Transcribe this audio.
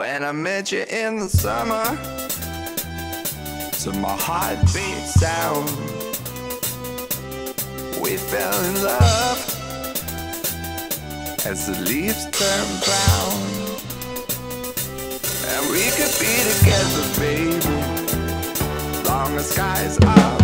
When I met you in the summer, to my heartbeat sound, we fell in love as the leaves turn brown. And we could be together, baby, long as skies are